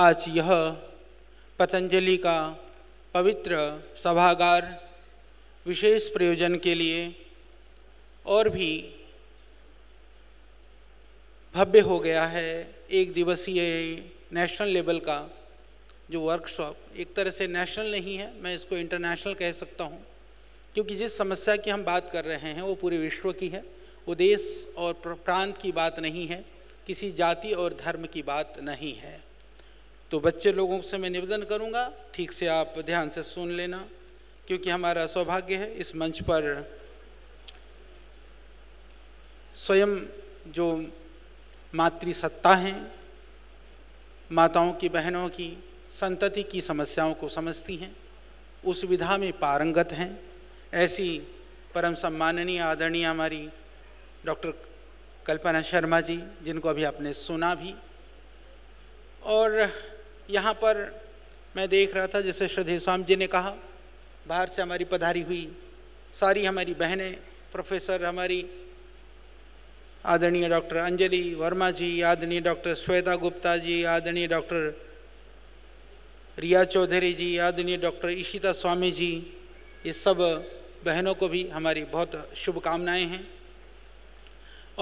आज यह पतंजलि का पवित्र सभागार विशेष प्रयोजन के लिए और भी भव्य हो गया है। एक दिवसीय नेशनल लेवल का जो वर्कशॉप, एक तरह से नेशनल नहीं है, मैं इसको इंटरनेशनल कह सकता हूँ, क्योंकि जिस समस्या की हम बात कर रहे हैं वो पूरे विश्व की है। वो देश और प्रांत की बात नहीं है, किसी जाति और धर्म की बात नहीं है। तो बच्चे लोगों से मैं निवेदन करूँगा ठीक से आप ध्यान से सुन लेना, क्योंकि हमारा सौभाग्य है इस मंच पर स्वयं जो मातृसत्ता हैं, माताओं की, बहनों की, संतति की समस्याओं को समझती हैं, उस विधा में पारंगत हैं, ऐसी परम सम्माननीय आदरणीय हमारी डॉक्टर कल्पना शर्मा जी, जिनको अभी आपने सुना भी। और यहाँ पर मैं देख रहा था, जैसे श्रद्धेय स्वामी जी ने कहा, बाहर से हमारी पधारी हुई सारी हमारी बहनें, प्रोफेसर हमारी आदरणीय डॉक्टर अंजली वर्मा जी, आदरणीय डॉक्टर श्वेता गुप्ता जी, आदरणीय डॉक्टर रिया चौधरी जी, आदरणीय डॉक्टर ईशिता स्वामी जी, ये सब बहनों को भी हमारी बहुत शुभकामनाएं हैं।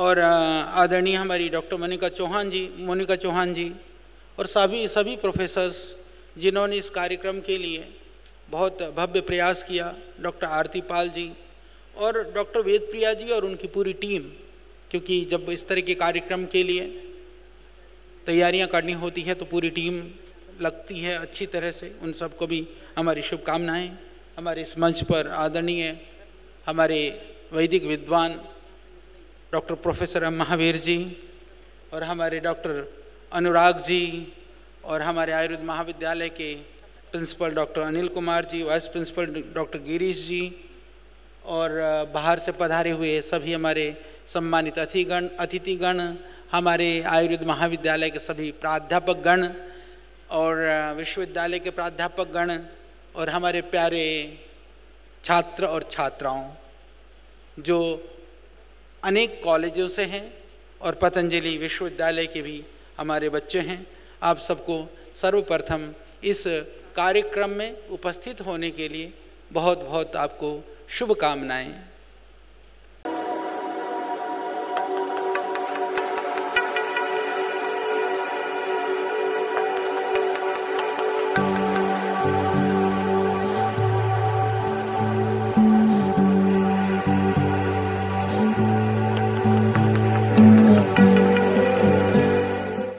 और आदरणीय हमारी डॉक्टर मोनिका चौहान जी और सभी प्रोफेसर्स जिन्होंने इस कार्यक्रम के लिए बहुत भव्य प्रयास किया, डॉक्टर आरती पाल जी और डॉक्टर वेद प्रिया जी और उनकी पूरी टीम, क्योंकि जब इस तरह के कार्यक्रम के लिए तैयारियां करनी होती है तो पूरी टीम लगती है अच्छी तरह से। उन सबको भी हमारी शुभकामनाएं। हमारे इस मंच पर आदरणीय हमारे वैदिक विद्वान डॉक्टर प्रोफेसर महावीर जी और हमारे डॉक्टर अनुराग जी और हमारे आयुर्वेद महाविद्यालय के principal doctor Anil Kumar ji, vice principal doctor Girish ji और बाहर से पधारे हुए सभी हमारे सम्मानित अतिथिगण, हमारे आयुर्वेद महाविद्यालय के सभी प्राध्यापकगण और विश्वविद्यालय के प्राध्यापकगण और हमारे प्यारे छात्र और छात्राओं जो अनेक कॉलेजों से हैं और पतंजलि विश्वविद्यालय के भी हमारे बच्चे हैं, आप सबको सर्वप्रथम इस कार्यक्रम में उपस्थित होने के लिए बहुत बहुत आपको शुभकामनाएं।